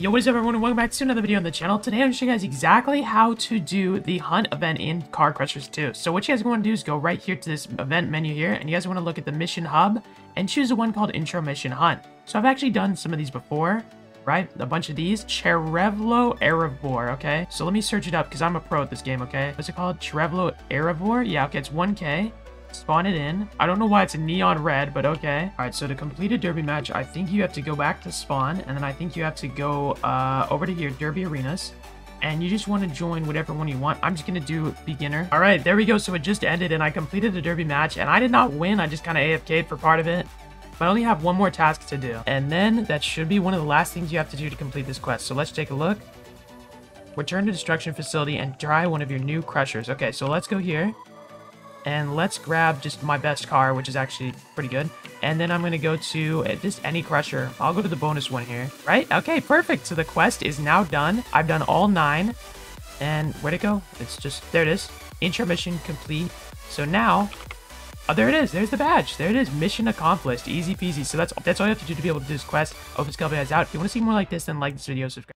Yo, what is up, everyone, and welcome back to another video on the channel. Today I'm showing you guys exactly how to do the hunt event in Car Crushers 2. So what you guys want to do is go right here to this event menu here, and you guys want to look at the mission hub and choose the one called Intro Mission Hunt. So I've actually done some of these before, right? A bunch of these. Cherevlo Erebor, okay? So let me search it up because I'm a pro at this game, okay? What's it called? Cherevlo Erebor? Yeah, okay, it's 1K. Spawn it in. I don't know why it's a neon red, but okay. All right, so to complete a derby match, I think you have to go back to spawn, and then I think you have to go over to your derby arenas, and you just want to join whatever one you want. I'm just going to do beginner. All right, there we go. So it just ended, and I completed the derby match, and I did not win. I just kind of AFK'd for part of it. But I only have one more task to do, and then that should be one of the last things you have to do to complete this quest. So let's take a look. Return to destruction facility and try one of your new crushers. Okay, so let's go here. And let's grab just my best car, which is actually pretty good. And then I'm going to go to just any crusher. I'll go to the bonus one here, right? Okay, perfect. So the quest is now done. I've done all 9. And where'd it go? It's just, there it is. Intro mission complete. So now, oh, there it is. There's the badge. There it is. Mission accomplished. Easy peasy. So that's all you have to do to be able to do this quest. I hope this helped you guys out. If you want to see more like this, then like this video, subscribe.